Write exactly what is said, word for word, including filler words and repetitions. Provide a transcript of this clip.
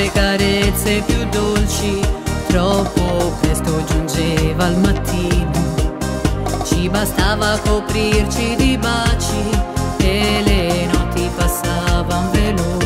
Spre carețe più dolci, troppo presto giungeva il mattino. Ci bastava coprirci di baci e le notti passavan veloci.